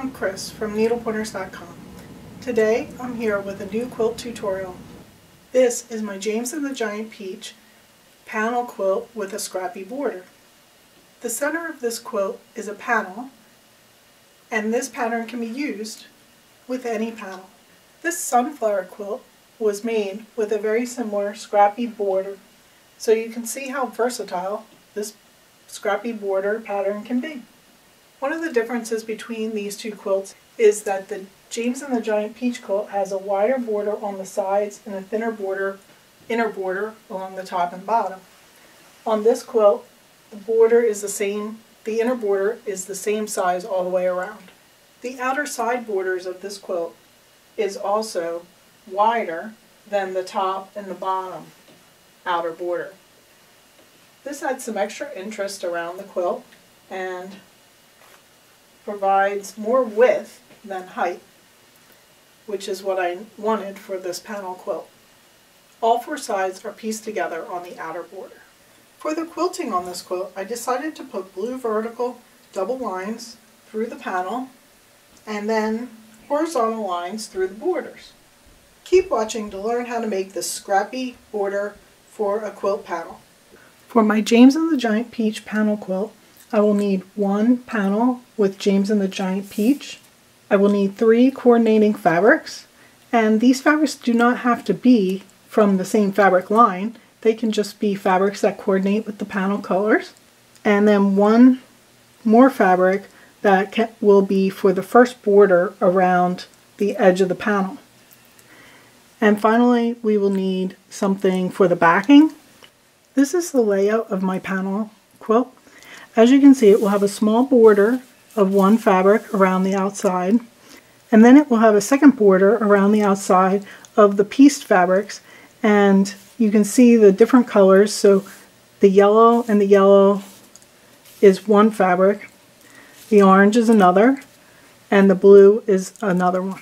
I'm Chris from NeedlePointers.com. Today I'm here with a new quilt tutorial. This is my James and the Giant Peach panel quilt with a scrappy border. The center of this quilt is a panel, and this pattern can be used with any panel. This sunflower quilt was made with a very similar scrappy border, so you can see how versatile this scrappy border pattern can be. One of the differences between these two quilts is that the James and the Giant Peach quilt has a wider border on the sides and a thinner border, inner border, along the top and bottom. On this quilt, the border is the same, the inner border is the same size all the way around. The outer side borders of this quilt is also wider than the top and the bottom outer border. This adds some extra interest around the quilt and provides more width than height, which is what I wanted for this panel quilt. All four sides are pieced together on the outer border. For the quilting on this quilt, I decided to put blue vertical double lines through the panel and then horizontal lines through the borders. Keep watching to learn how to make this scrappy border for a quilt panel. For my James and the Giant Peach panel quilt, I will need one panel with James and the Giant Peach. I will need three coordinating fabrics, and these fabrics do not have to be from the same fabric line. They can just be fabrics that coordinate with the panel colors. And then one more fabric that will be for the first border around the edge of the panel. And finally, we will need something for the backing. This is the layout of my panel quilt. As you can see, it will have a small border of one fabric around the outside, and then it will have a second border around the outside of the pieced fabrics, and you can see the different colors. So the yellow and the yellow is one fabric, the orange is another, and the blue is another one.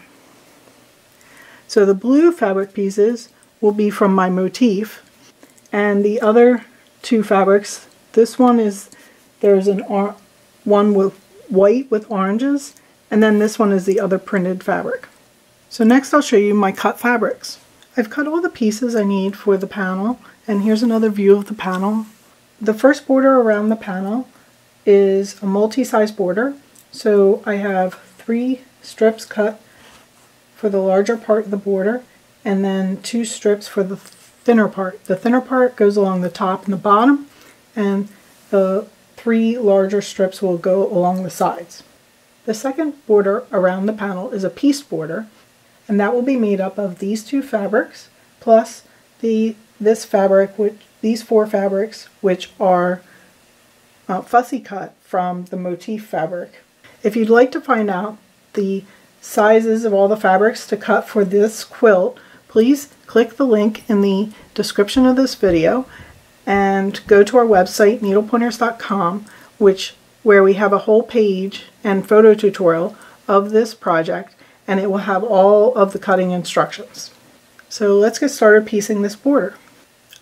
So the blue fabric pieces will be from my motif, and the other two fabrics, this one is one with white with oranges, and then this one is the other printed fabric. So next I'll show you my cut fabrics. I've cut all the pieces I need for the panel, and here's another view of the panel. The first border around the panel is a multi-size border, so I have three strips cut for the larger part of the border, and then two strips for the thinner part. The thinner part goes along the top and the bottom, and the three larger strips will go along the sides. The second border around the panel is a pieced border, and that will be made up of these two fabrics plus these four fabrics, which are fussy cut from the motif fabric. If you'd like to find out the sizes of all the fabrics to cut for this quilt, please click the link in the description of this video and go to our website, NeedlePointers.com, where we have a whole page and photo tutorial of this project, and it will have all of the cutting instructions. So let's get started piecing this border.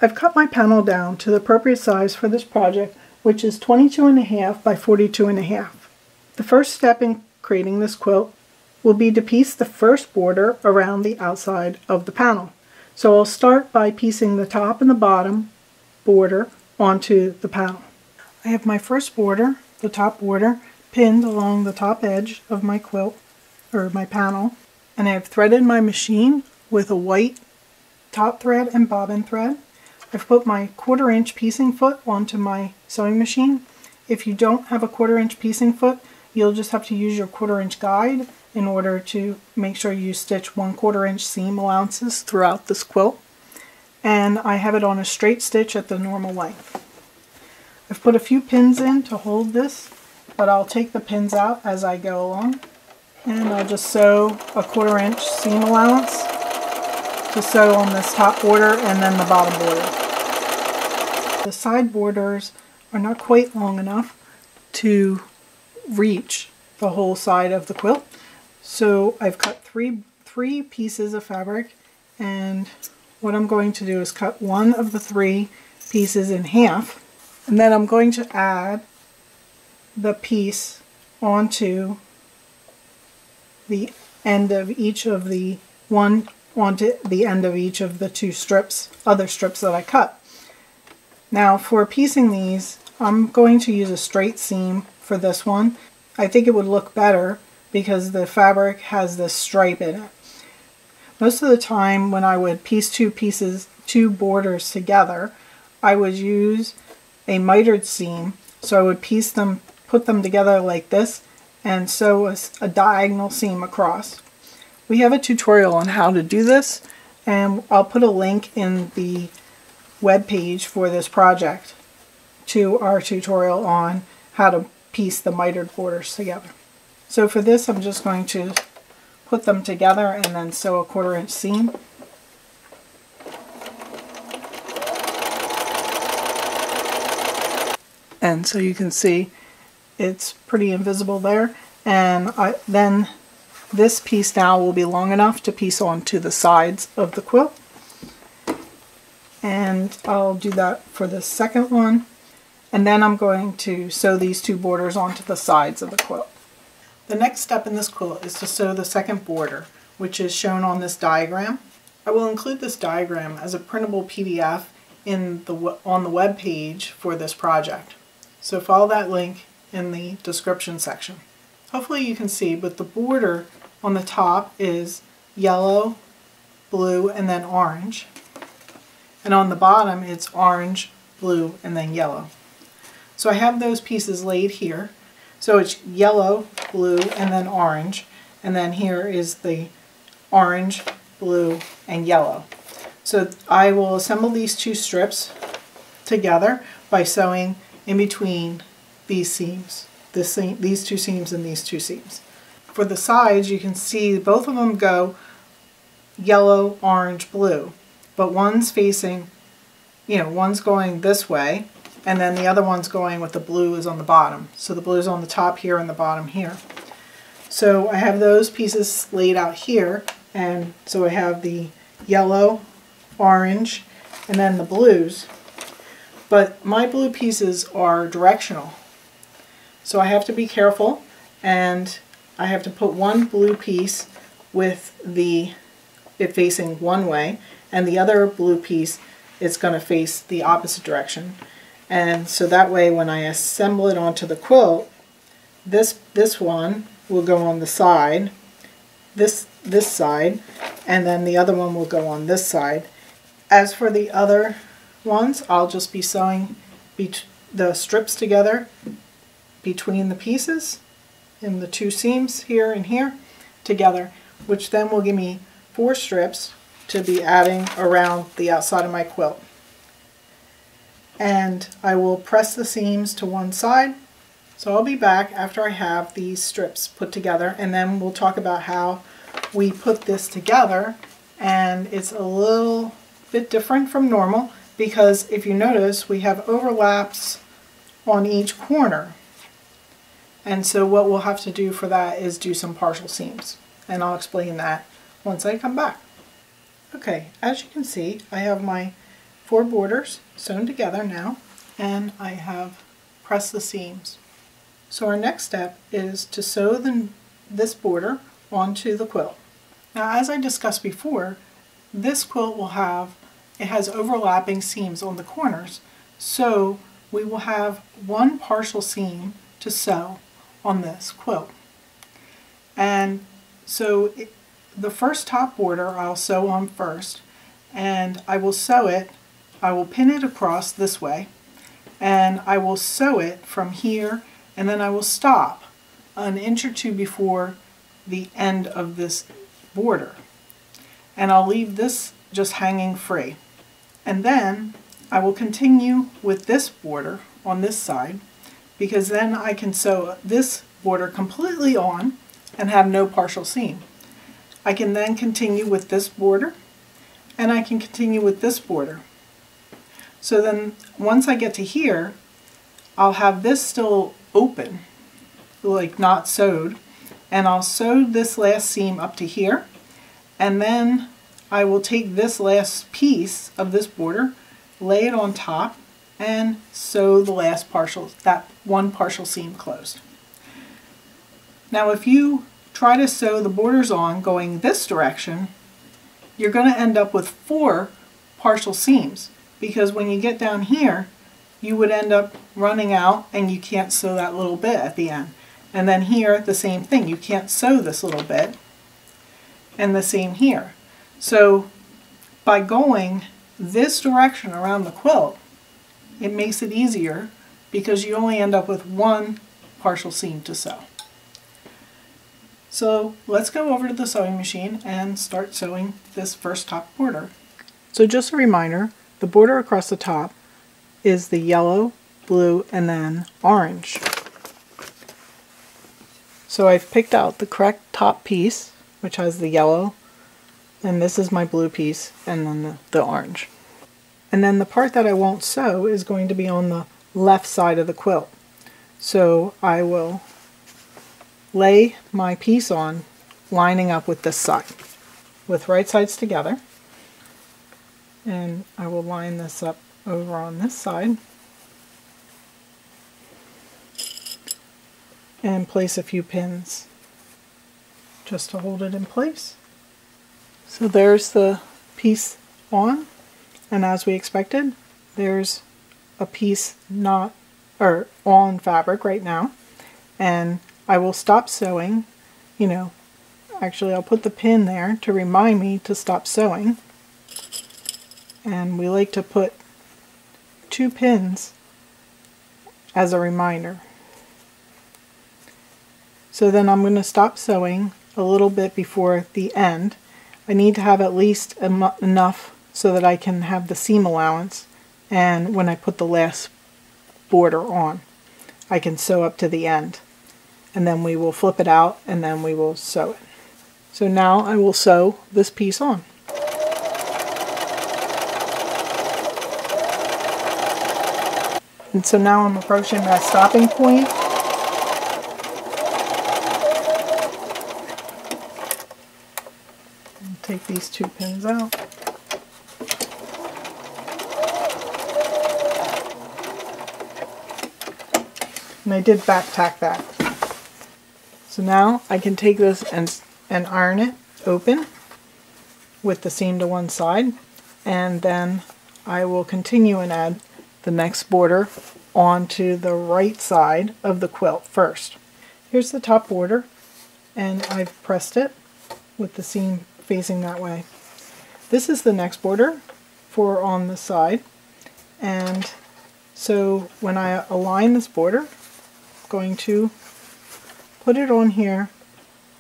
I've cut my panel down to the appropriate size for this project, which is 22.5 by 42.5. The first step in creating this quilt will be to piece the first border around the outside of the panel. So I'll start by piecing the top and the bottom border onto the panel. I have my first border, the top border, pinned along the top edge of my quilt, or my panel, and I have threaded my machine with a white top thread and bobbin thread. I've put my 1/4 inch piecing foot onto my sewing machine. If you don't have a 1/4 inch piecing foot, you'll just have to use your 1/4 inch guide in order to make sure you stitch 1/4 inch seam allowances throughout this quilt. And I have it on a straight stitch at the normal length. I've put a few pins in to hold this, but I'll take the pins out as I go along, and I'll just sew a 1/4 inch seam allowance to sew on this top border and then the bottom border. The side borders are not quite long enough to reach the whole side of the quilt, so I've cut three pieces of fabric, and what I'm going to do is cut one of the three pieces in half, and then I'm going to add the piece onto the end of each of the one onto the end of each of the two strips, other strips that I cut. Now for piecing these, I'm going to use a straight seam for this one. I think it would look better because the fabric has this stripe in it. Most of the time when I would piece two borders together, I would use a mitered seam. So I would piece them, put them together like this, and sew a diagonal seam across. We have a tutorial on how to do this, and I'll put a link in the web page for this project to our tutorial on how to piece the mitered borders together. So for this, I'm just going to put them together and then sew a 1/4 inch seam. And so you can see it's pretty invisible there. And then this piece now will be long enough to piece onto the sides of the quilt. And I'll do that for the second one. And then I'm going to sew these two borders onto the sides of the quilt. The next step in this quilt is to sew the second border, which is shown on this diagram. I will include this diagram as a printable PDF on the web page for this project. So follow that link in the description section. Hopefully you can see, but the border on the top is yellow, blue, and then orange. And on the bottom it's orange, blue, and then yellow. So I have those pieces laid here. So it's yellow, blue, and then orange. And then here is the orange, blue, and yellow. So I will assemble these two strips together by sewing in between these seams, these two seams and these two seams. For the sides, you can see both of them go yellow, orange, blue, but one's facing, you know, one's going this way, and then the other one's going with the blue is on the bottom. So the blue is on the top here and the bottom here. So I have those pieces laid out here, and so I have the yellow, orange, and then the blues. But my blue pieces are directional. So I have to be careful, and I have to put one blue piece with it facing one way, and the other blue piece is going to face the opposite direction. And so that way when I assemble it onto the quilt, this one will go on the side, this side, and then the other one will go on this side. As for the other ones, I'll just be sewing the strips together between the pieces in the two seams here and here together, which then will give me 4 strips to be adding around the outside of my quilt. And I will press the seams to one side. So I'll be back after I have these strips put together, and then we'll talk about how we put this together. And it's a little bit different from normal because if you notice, we have overlaps on each corner. And so what we'll have to do for that is do some partial seams. And I'll explain that once I come back. Okay, as you can see, I have my 4 borders sewn together now, and I have pressed the seams. So our next step is to sew this border onto the quilt. Now, as I discussed before, this quilt has overlapping seams on the corners, so we will have one partial seam to sew on this quilt. And so the first top border I'll sew on first, and I will sew it. I will pin it across this way, and I will sew it from here, and then I will stop an inch or two before the end of this border, and I'll leave this just hanging free. And then I will continue with this border on this side, because then I can sew this border completely on and have no partial seam. I can then continue with this border, and I can continue with this border. So then once I get to here, I'll have this still open, like not sewed, and I'll sew this last seam up to here, and then I will take this last piece of this border, lay it on top, and sew the last partial, that one partial seam closed. Now if you try to sew the borders on going this direction, you're going to end up with 4 partial seams, because when you get down here you would end up running out and you can't sew that little bit at the end. And then here the same thing, you can't sew this little bit, and the same here. So by going this direction around the quilt, it makes it easier because you only end up with 1 partial seam to sew. So let's go over to the sewing machine and start sewing this first top border. So just a reminder, the border across the top is the yellow, blue, and then orange. So I've picked out the correct top piece, which has the yellow, and this is my blue piece, and then the orange. And then the part that I won't sew is going to be on the left side of the quilt. So I will lay my piece on, lining up with this side, with right sides together. And I will line this up over on this side and place a few pins just to hold it in place. So there's the piece on, and as we expected, there's a piece not or on fabric right now, and I will stop sewing. Actually I'll put the pin there to remind me to stop sewing, and we like to put 2 pins as a reminder. So then I'm going to stop sewing a little bit before the end. I need to have at least enough so that I can have the seam allowance, and when I put the last border on I can sew up to the end, and then we will flip it out and then we will sew it. So now I will sew this piece on. And so now I'm approaching my stopping point. I'll take these 2 pins out. And I did back tack that. So now I can take this and iron it open with the seam to one side, and then I will continue and add the next border onto the right side of the quilt first. Here's the top border, and I've pressed it with the seam facing that way. This is the next border for on the side, and so when I align this border, I'm going to put it on here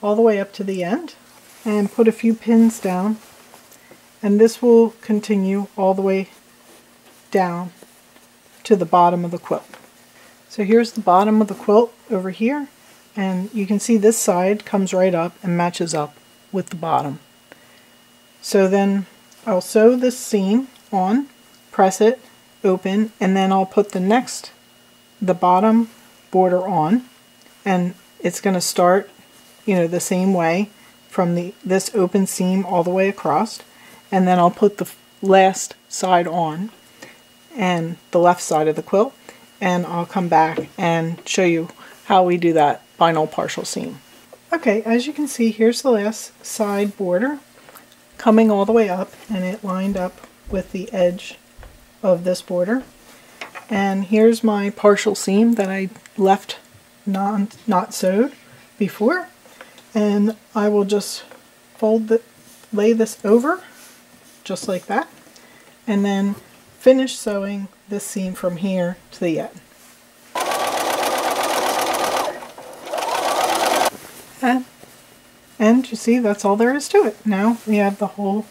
all the way up to the end and put a few pins down, and this will continue all the way down to the bottom of the quilt. So here's the bottom of the quilt over here, and you can see this side comes right up and matches up with the bottom. So then I'll sew this seam on, press it open, and then I'll put the bottom border on, and it's going to start the same way from this open seam all the way across, and then I'll put the last side on, and the left side of the quilt, and I'll come back and show you how we do that final partial seam. Okay, as you can see, here's the last side border coming all the way up, and it lined up with the edge of this border, and here's my partial seam that I left not sewed before, and I will just lay this over just like that, and then finish sewing this seam from here to the end. And you see, that's all there is to it. Now we have the whole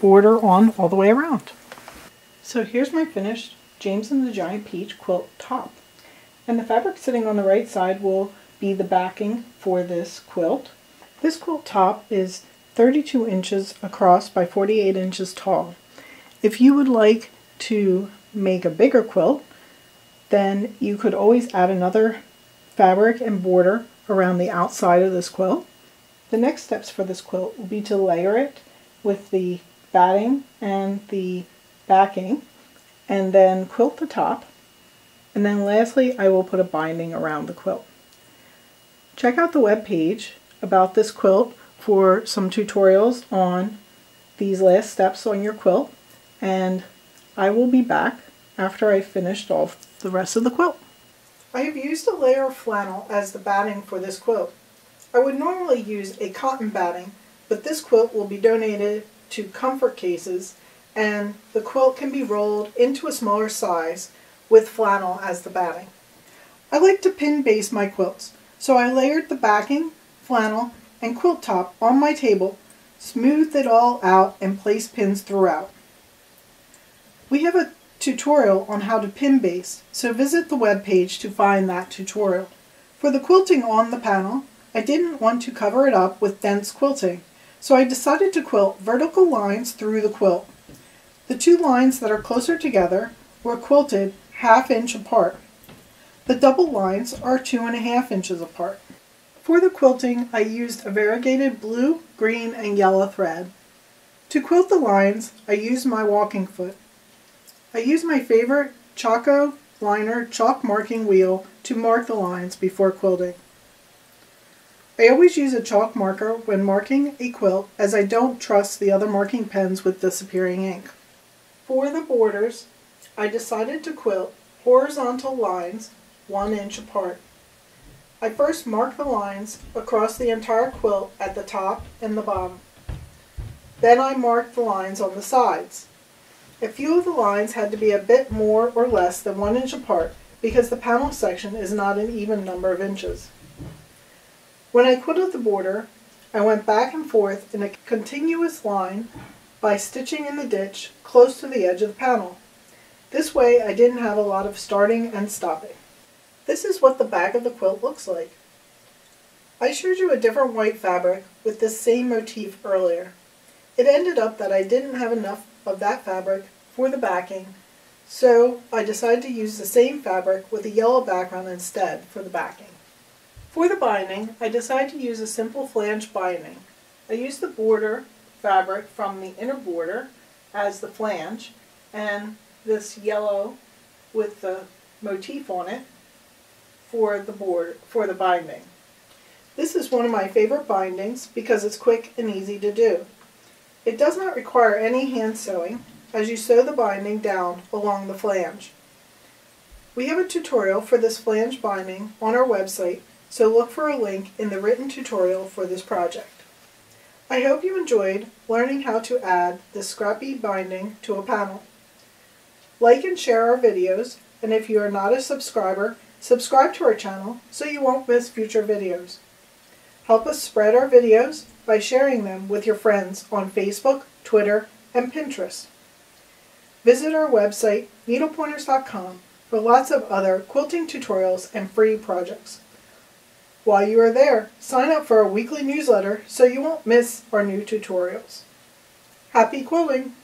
border on all the way around. So here's my finished James and the Giant Peach quilt top. And the fabric sitting on the right side will be the backing for this quilt. This quilt top is 32 inches across by 48 inches tall. If you would like to make a bigger quilt, then you could always add another fabric and border around the outside of this quilt. The next steps for this quilt will be to layer it with the batting and the backing, and then quilt the top, and then lastly I will put a binding around the quilt. Check out the web page about this quilt for some tutorials on these last steps on your quilt, and I will be back after I finished off the rest of the quilt. I have used a layer of flannel as the batting for this quilt. I would normally use a cotton batting, but this quilt will be donated to Comfort Cases, and the quilt can be rolled into a smaller size with flannel as the batting. I like to pin base my quilts, so I layered the backing, flannel, and quilt top on my table, smoothed it all out, and placed pins throughout. We have a tutorial on how to pin base, so visit the web page to find that tutorial. For the quilting on the panel, I didn't want to cover it up with dense quilting, so I decided to quilt vertical lines through the quilt. The two lines that are closer together were quilted 1/2 inch apart. The double lines are 2.5 inches apart. For the quilting, I used a variegated blue, green, and yellow thread. To quilt the lines, I used my walking foot. I used my favorite Chaco Liner Chalk Marking Wheel to mark the lines before quilting. I always use a chalk marker when marking a quilt, as I don't trust the other marking pens with disappearing ink. For the borders, I decided to quilt horizontal lines 1 inch apart. I first marked the lines across the entire quilt at the top and the bottom. Then I marked the lines on the sides. A few of the lines had to be a bit more or less than 1 inch apart because the panel section is not an even number of inches. When I quilted the border, I went back and forth in a continuous line by stitching in the ditch close to the edge of the panel. This way I didn't have a lot of starting and stopping. This is what the back of the quilt looks like. I showed you a different white fabric with this same motif earlier. It ended up that I didn't have enough of that fabric for the backing, so I decided to use the same fabric with a yellow background instead for the backing. For the binding, I decided to use a simple flange binding. I used the border fabric from the inner border as the flange, and this yellow with the motif on it for the binding. This is one of my favorite bindings because it's quick and easy to do. It does not require any hand sewing, as you sew the binding down along the flange. We have a tutorial for this flange binding on our website, so look for a link in the written tutorial for this project. I hope you enjoyed learning how to add this scrappy binding to a panel. Like and share our videos, and if you are not a subscriber, subscribe to our channel so you won't miss future videos. Help us spread our videos by sharing them with your friends on Facebook, Twitter, and Pinterest. Visit our website, NeedlePointers.com, for lots of other quilting tutorials and free projects. While you are there, sign up for our weekly newsletter so you won't miss our new tutorials. Happy quilting!